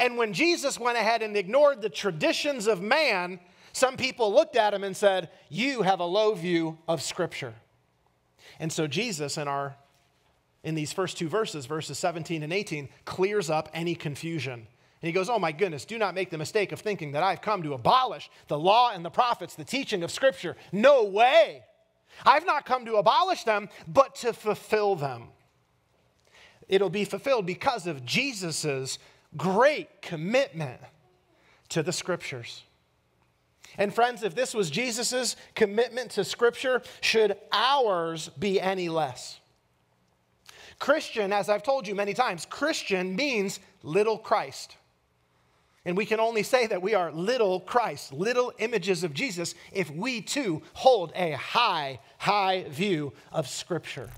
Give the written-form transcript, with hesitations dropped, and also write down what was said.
And when Jesus went ahead and ignored the traditions of man, some people looked at him and said, you have a low view of Scripture. And so Jesus, in these first two verses, verses 17 and 18, clears up any confusion. And he goes, oh my goodness, do not make the mistake of thinking that I've come to abolish the law and the prophets, the teaching of Scripture. No way. I've not come to abolish them, but to fulfill them. It'll be fulfilled because of Jesus's great commitment to the Scriptures. And friends, if this was Jesus's commitment to Scripture, should ours be any less? Christian, as I've told you many times, Christian means little Christ. And we can only say that we are little Christ, little images of Jesus, if we too hold a high, high view of Scripture.